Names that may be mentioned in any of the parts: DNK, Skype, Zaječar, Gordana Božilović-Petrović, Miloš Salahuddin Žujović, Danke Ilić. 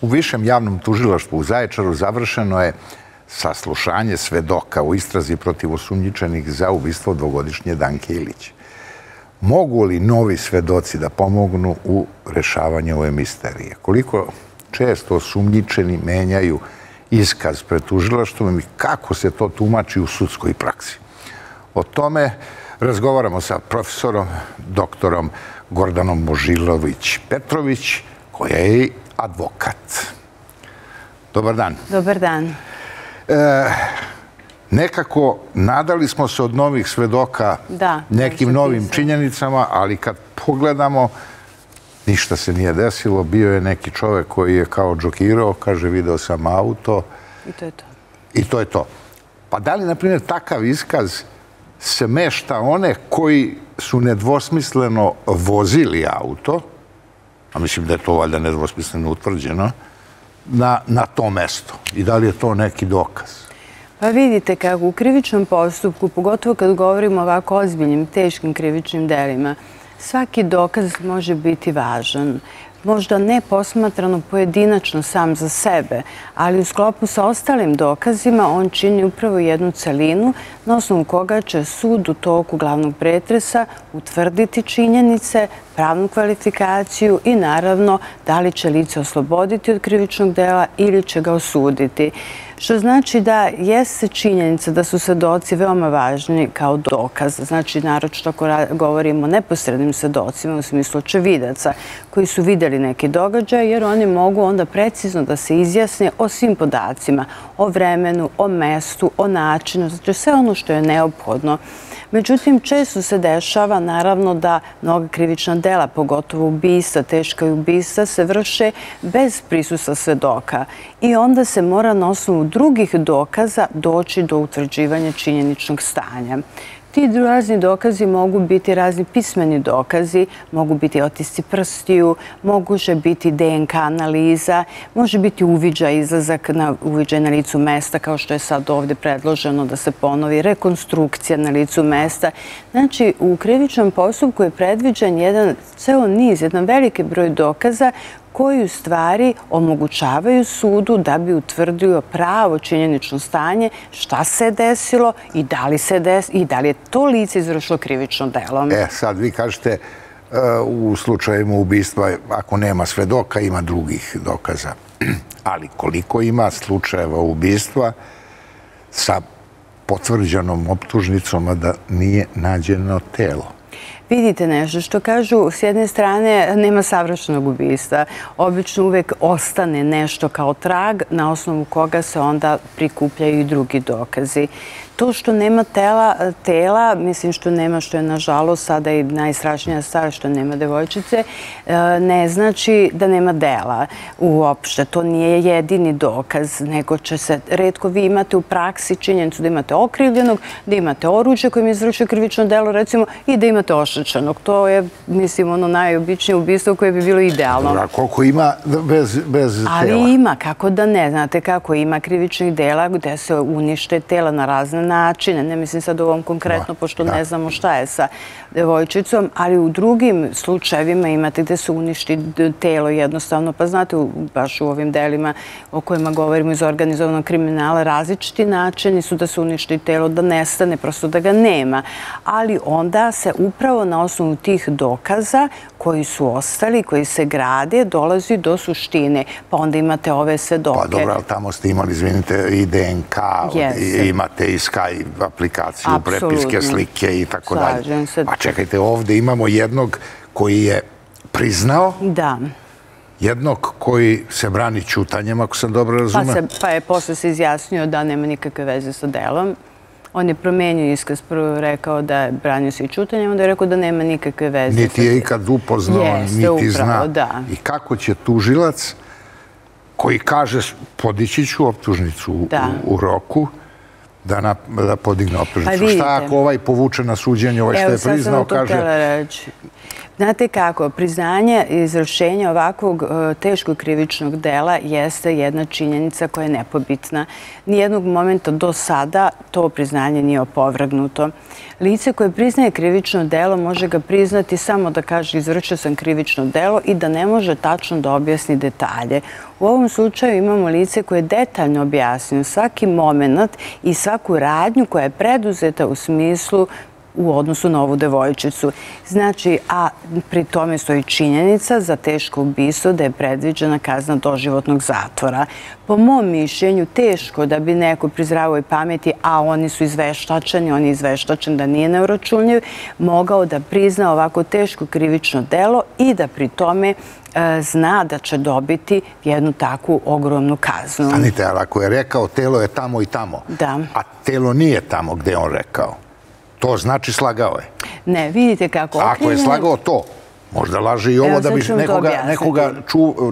U Višem javnom tužilaštvu u Zaječaru završeno je saslušanje svedoka u istrazi protiv osumnjičenih za ubistvo dvogodišnje Danke Ilić. Mogu li novi svedoci da pomognu u rešavanju ove misterije? Koliko često osumnjičeni menjaju iskaz pred tužilaštvom i kako se to tumači u sudskoj praksi? O tome razgovaramo sa profesorom, doktorom Gordanom Božilović-Petrović, koja je advokat. Dobar dan. Dobar dan. Nekako nadali smo se od novih svedoka nekim novim činjenicama, ali kad pogledamo, ništa se nije desilo. Bio je neki čovek koji je kao džokirao, kaže, video sam auto. I to je to. I to je to. Pa da li, na primjer, takav iskaz se mešta one koji su nedvosmisleno vozili auto, a mislim da je to valjda nedvosmisleno utvrđeno, na to mesto? I da li je to neki dokaz? Pa vidite kako u krivičnom postupku, pogotovo kad govorimo o ovako ozbiljnim, teškim krivičnim delima, svaki dokaz može biti važan. Možda ne posmatrano pojedinačno sam za sebe, ali u sklopu sa ostalim dokazima on čini upravo jednu celinu na osnovu koga će sud u toku glavnog pretresa utvrditi činjenice, pravnu kvalifikaciju i naravno da li će lice osloboditi od krivičnog dela ili će ga osuditi. Što znači da jeste činjenica da su svedoci veoma važni kao dokaz. Znači, naročito ako govorimo o neposrednim svedocima, u smislu očevidaca, koji su videli neki događaj, jer oni mogu onda precizno da se izjasne o svim podacima, o vremenu, o mestu, o načinu, znači sve ono što je neophodno. Međutim, često se dešava, naravno, da mnoga krivična dela, pogotovo ubistva, teška ubistva, se vrše bez prisustva svedoka. I onda se mora na osnovu drugih dokaza doći do utvrđivanja činjeničnog stanja. Ti razni dokazi mogu biti razni pismeni dokazi, mogu biti otisci prstiju, može biti DNK analiza, može biti uviđaj, izlazak na licu mesta, kao što je sad ovdje predloženo da se ponovi, rekonstrukcija na licu mesta. Znači, u krivičnom postupku je predviđen jedan ceo niz, jedan veliki broj dokaza koji u stvari omogućavaju sudu da bi utvrdio pravo činjenično stanje, šta se je desilo i da li je to lice izvršilo krivično delo. E, sad vi kažete u slučajevima ubistva, ako nema svedoka, ima drugih dokaza. Ali koliko ima slučajeva ubistva sa potvrđenom optužnicom, a da nije nađeno telo? Vidite nešto što kažu, s jedne strane nema savršenog ubistva. Obično uvek ostane nešto kao trag na osnovu koga se onda prikupljaju i drugi dokazi. To što nema tela, mislim što nema, što je nažalost sada i najstrašnija stvar, što nema devojčice, ne znači da nema dela uopšte. To nije jedini dokaz, nego će se retko vi imate u praksi činjenicu da imate okrivljenog, da imate oruđe kojim je izvršio krivično delo, recimo, i da imate oštećenog. To je, mislim, ono najobičnije ubistvo koje bi bilo idealno. A koliko ima bez tela? Ali ima, kako da ne. Znate kako, ima krivičnih dela gde se unište tela na razne načine, ne mislim sad o ovom konkretno, pošto ne znamo šta je sa devojčicom, ali u drugim slučajevima imate gde se uništi telo jednostavno, pa znate, baš u ovim delima o kojima govorimo iz organizovanog kriminala, različiti načini su da se uništi telo, da nestane, prosto da ga nema. Ali onda se upravo na osnovu tih dokaza koji su ostali, koji se grade, dolazi do suštine. Pa onda imate ove svedoke. Pa dobro, ali tamo ste imali, izvinite, i DNK, imate i Skype aplikaciju, prepiske, slike i tako dalje. Pa čekajte, ovdje imamo jednog koji je priznao, jednog koji se brani ćutanjem, ako sam dobro razumio. Pa je posle se izjasnio da nema nikakve veze sa delom. On je promenio iskaz, prvo rekao da je branio se i ćutanjem, onda je rekao da nema nikakve veze. Niti je ikad upoznao, niti zna. I kako će tužilac koji kaže podići ću optužnicu u roku, da podigne optužnicu? Šta ako ovaj povuče na suđenje, ovaj što je priznao, kaže... Znate kako, priznanje izvršenja ovakvog teškog krivičnog dela jeste jedna činjenica koja je nepobitna. Nijednog momenta do sada to priznanje nije opovrgnuto. Lice koje priznaje krivično delo može ga priznati samo da kaže izvršio sam krivično delo i da ne može tačno da objasni detalje. U ovom slučaju imamo lice koje je detaljno objasnio svaki moment i svaku radnju koja je preduzeta u smislu u odnosu na ovu devojčicu. Znači, a pri tome stoji činjenica za teško ubistvo da je predviđena kazna doživotnog zatvora. Po mom mišljenju, teško da bi neko pri zdravoj pameti, a oni su izveštačeni, on je izveštačen da nije neuročunljiv, mogao da prizna ovako teško krivično delo i da pri tome zna da će dobiti jednu takvu ogromnu kaznu. Stanite, ali ako je rekao telo je tamo i tamo, a telo nije tamo gde je on rekao, to znači slagao je. Ne, vidite kako... Ako je slagao to, možda laže i ovo da bi nekoga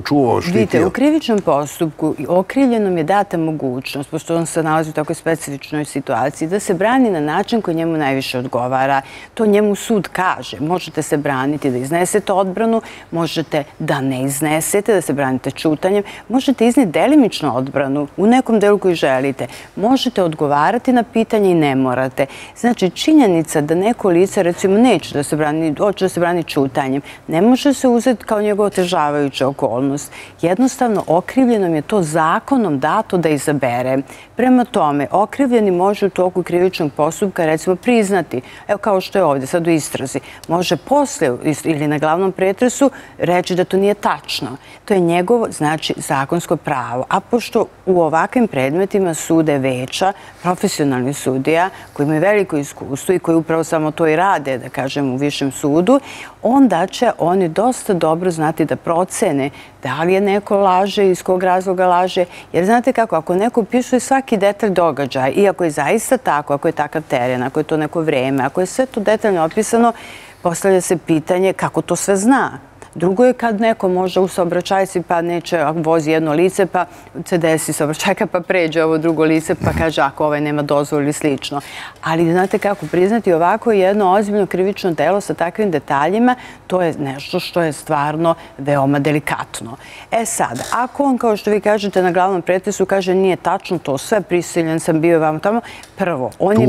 čuvao, štitio. Vidite, u krivičnom postupku okrivljenom je data mogućnost, pošto on se nalazi u takvoj specifičnoj situaciji, da se brani na način koji njemu najviše odgovara. To njemu sud kaže. Možete se braniti da iznesete odbranu, možete da ne iznesete, da se branite ćutanjem, možete izneti delimično odbranu u nekom delu koji želite. Možete odgovarati na pitanje i ne morate. Znači, činjenica da neko lice, recimo, neće da se brani, hoće da se brani ćutanjem, ne može se uzeti kao njegova otežavajuća okolnost. Jednostavno, okrivljenom je to zakonom dato da izabere. Prema tome, okrivljeni može u toku krivičnog postupka, recimo, priznati, evo kao što je ovdje sad u istrazi, može posle ili na glavnom pretresu reći da to nije tačno. To je njegovo, znači, zakonsko pravo. A pošto u ovakvim predmetima sude veća, profesionalni sudija koji imaju veliko iskustvo i koji upravo samo to i rade, da kažem, u višem sudu, onda će oni dosta dobro znati da procene da li je neko laže, iz kog razloga laže. Jer znate kako, ako neko opisuje svaki detalj događaja i ako je zaista tako, ako je takav teren, ako je to neko vreme, ako je sve to detaljno opisano, postavlja se pitanje kako to sve zna. Drugo je kad neko može u saobraćajci pa neće, vozi jedno lice pa se desi saobraćajka pa pređe ovo drugo lice pa kaže ako ovaj nema dozvolu ili slično. Ali znate kako, priznati ovako jedno ozbiljno krivično delo sa takvim detaljima, to je nešto što je stvarno veoma delikatno. E sad, ako on, kao što vi kažete, na glavnom pretresu kaže nije tačno to sve, prisiljen sam bio vam tamo, prvo, on je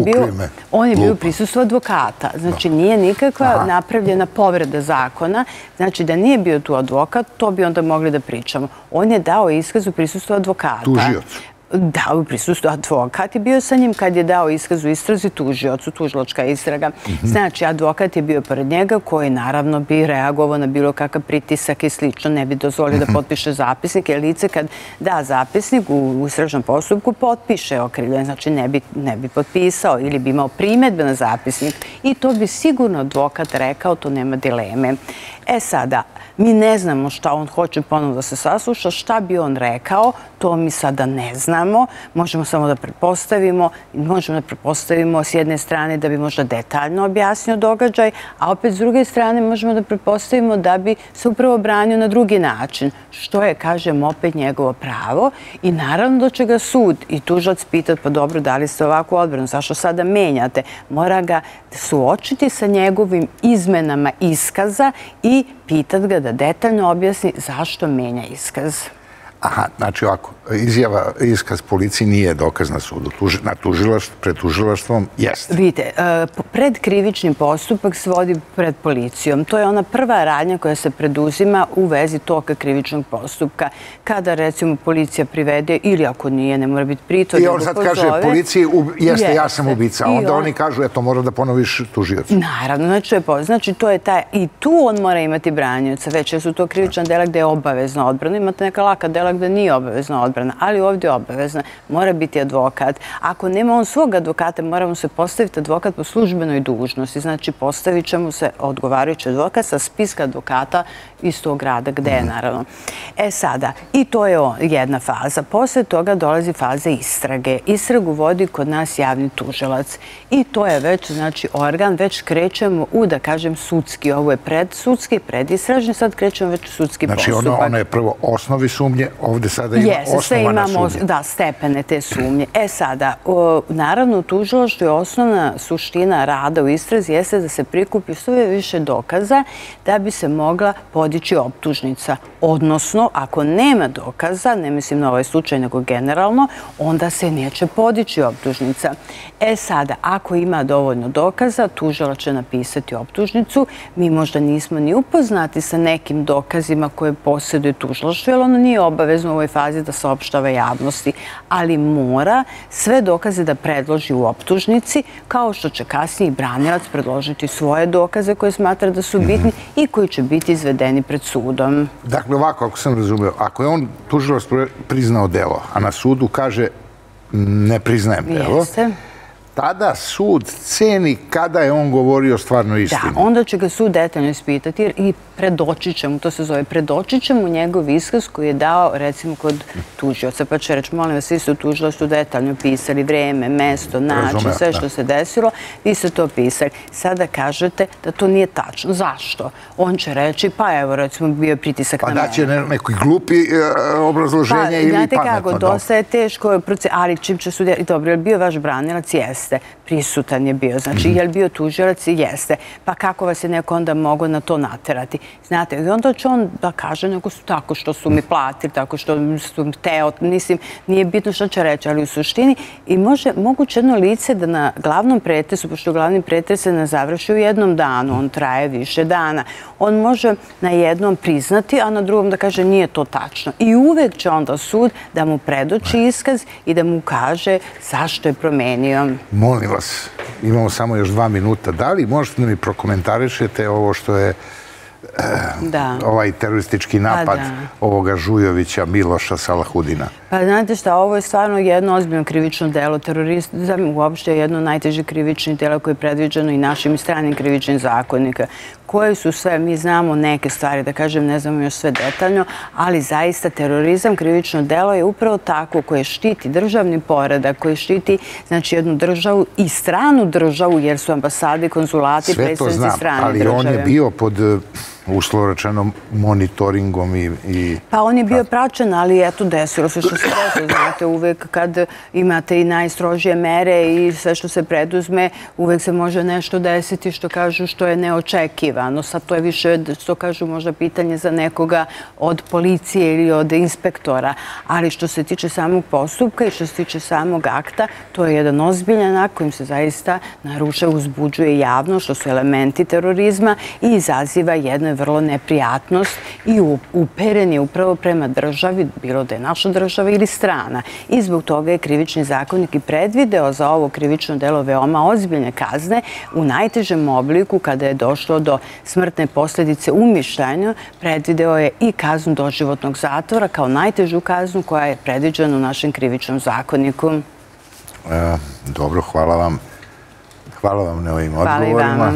bio u prisustvu advokata. Znači nije nikakva napravljena povreda zakona, znači da nije bio tu advokat, to bi onda mogli da pričamo. On je dao iskaz u prisustvu advokata. Tužiocu. Da, u prisustvu advokat je bio sa njim kad je dao iskaz u istrazi tužiocu, tužilačka istraga. Znači, advokat je bio pored njega koji naravno bi reagovao na bilo kakav pritisak i slično, ne bi dozvolio da potpiše zapisnik, jer lice kad da zapisnik u istražnom postupku potpiše okrivljen, znači ne bi potpisao ili bi imao primedbe na zapisnik i to bi sigurno advokat rekao, to nema dileme. E sada, mi ne znamo šta on hoće ponovno da se sasluša, šta bi on rekao, to mi sada ne znamo. Možemo samo da pretpostavimo, s jedne strane da bi možda detaljno objasnio događaj, a opet s druge strane možemo da pretpostavimo da bi se upravo branio na drugi način, što je, kažem, opet njegovo pravo i naravno da će ga sud i tužilac pitati, pa dobro, dali ste ovakvu odbranu, zašto sada menjate? Mora ga suočiti sa njegovim izmenama iskaza i pitat ga da detaljno objasni zašto menja iskaz. Aha, znači ovako, izjava iskaz policiji nije dokaz na sudu, na tužilaštvu, pred tužilaštvom jeste. Vidite, predkrivični postupak se vodi pred policijom. To je ona prva radnja koja se preduzima u vezi toka krivičnog postupka. Kada, recimo, policija privede ili ako nije, ne mora biti pritvor. I on sad kaže policiji, jeste, ja sam ubica. Onda oni kažu, eto, mora da ponoviš tužiocu. Naravno, znači to je taj, i tu on mora imati branioca. Već jer su to krivična dela gde je obavezna odbrana. Imate neka laka dela gde nije obavezna odbrana, ali ovdje je obavezna. Mora biti advokat. Ako nema on svog advokata, moramo se postaviti advokat po službenoj dužnosti. Znači, postavit će mu se odgovarajući advokat sa spiska advokata iz tog grada gde je, naravno. E sada, i to je jedna faza. Posle toga dolazi faza istrage. Istragu vodi kod nas javni tužilac. I to je već, znači, organ, već krećemo u, da kažem, sudski. Ovo je predsudski, predistražni, sad krećemo već u sudski postupak. Znači, ono je prvo osnovi sumnje, ovdje sada ima osnovana sumnja. Da, stepene te sumnje. E sada, naravno, tužilaštvo je osnovna suština rada u istrazi jeste da se prikupi sve više dokaza da bi se mogla podići optužnica. Odnosno, ako nema dokaza, ne mislim na ovaj slučaj nego generalno, onda se neće podići optužnica. E sada, ako ima dovoljno dokaza, tužilac će napisati optužnicu. Mi možda nismo ni upoznati sa nekim dokazima koje posjeduje tužilaštvo, jer ono nije obavezno u ovoj fazi da saopštava javnosti, ali mora sve dokaze da predloži u optužnici, kao što će kasnije branilac predložiti svoje dokaze koje smatra da su bitni i koji će biti izvedeni pred sudom. Dakle, ovako, ako sam razumeo, ako je on tužilac priznao delo, a na sudu kaže ne priznajem delo, tada sud ceni kada je on govorio stvarno istinu. Da, onda će ga sud detaljno ispitati i predočit će mu, to se zove, predočit će mu njegov iskaz koji je dao, recimo, kod tužioca. Pa će reći, molim vas, svi su tužilaštvu detaljno pisali vreme, mesto, način, sve što se desilo, vi ste to pisali. Sada kažete da to nije tačno. Zašto? On će reći, pa evo, recimo, bio je pritisak na mene. Pa daće neko glupi obrazloženje ili pametno. Znate kako, dosta je teško, ali čim će sud... Dobro, je li bio vaš branilac? Jeste. Prisutan je bio. Znači, je li bio tužilac? Jeste. Pa kako vas je neko onda mogao na to naterati? Znate, i onda će on da kaže neko su tako što su mi platili, tako što su teo, mislim, nije bitno što će reći, ali u suštini i moguće jedno lice da na glavnom pretresu, pošto glavni pretres se ne završi u jednom danu, on traje više dana, on može na jednom priznati, a na drugom da kaže nije to tačno. I uvek će onda sud da mu predoči iskaz i da mu kaže zašto je promenio. Molim vas, imamo samo još 2 minuta. Da li možete da mi prokomentarišete ovo što je ovaj teroristički napad ovoga Žujovića Miloša Salahuddina? Pa znate šta, ovo je stvarno jedno ozbiljno krivično delo. Terorizam uopšte je jedno najteže krivično delo koje je predviđeno i našim stranim krivičnim zakonika. Koje su sve, mi znamo neke stvari, da kažem, ne znamo još sve detaljno, ali zaista terorizam, krivično delo je upravo tako koje štiti državni poredak, koje štiti, znači, jednu državu i stranu državu, jer su ambasade, konzulati, predstavnici strane države. Ali on je bio pod uslovračanom monitoringom i... Pa on je bio praćen, ali eto, desilo se što se desilo. Znate, uvek kad imate i najstrožije mere i sve što se preduzme, uvek se može nešto desiti što kažu što je neočekivano. Sad to je više, što kažu, možda pitanje za nekoga od policije ili od inspektora. Ali što se tiče samog postupka i što se tiče samog akta, to je jedan ozbiljan akt kojim se zaista narušava, uzbuđuje javno, što su elementi terorizma i izaziva jedne vrlo neprijatnost i uperen je upravo prema državi, bilo da je naša država ili strana. I zbog toga je krivični zakonik i predvideo za ovo krivično delo veoma ozbiljne kazne u najtežem obliku kada je došlo do smrtne posljedice umišljajno, predvideo je i kaznu doživotnog zatvora kao najtežu kaznu koja je predviđena u našem krivičnom zakoniku. Dobro, hvala vam. Hvala vam na ovim odgovorima.